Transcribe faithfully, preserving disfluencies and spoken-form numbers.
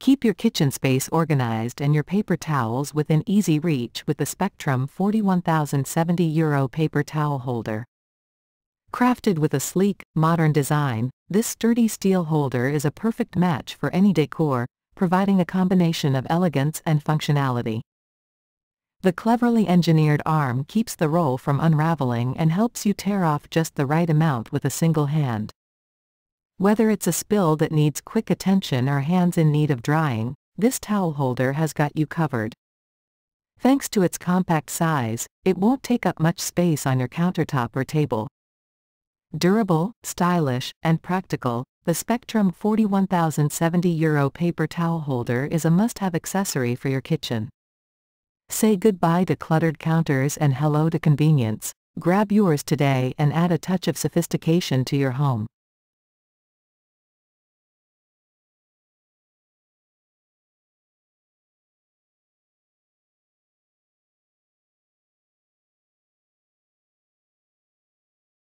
Keep your kitchen space organized and your paper towels within easy reach with the Spectrum forty-one thousand seventy Euro paper towel holder. Crafted with a sleek, modern design, this sturdy steel holder is a perfect match for any decor, providing a combination of elegance and functionality. The cleverly engineered arm keeps the roll from unraveling and helps you tear off just the right amount with a single hand. Whether it's a spill that needs quick attention or hands in need of drying, this towel holder has got you covered. Thanks to its compact size, it won't take up much space on your countertop or table. Durable, stylish, and practical, the Spectrum forty-one thousand seventy Euro paper towel holder is a must-have accessory for your kitchen. Say goodbye to cluttered counters and hello to convenience. Grab yours today and add a touch of sophistication to your home.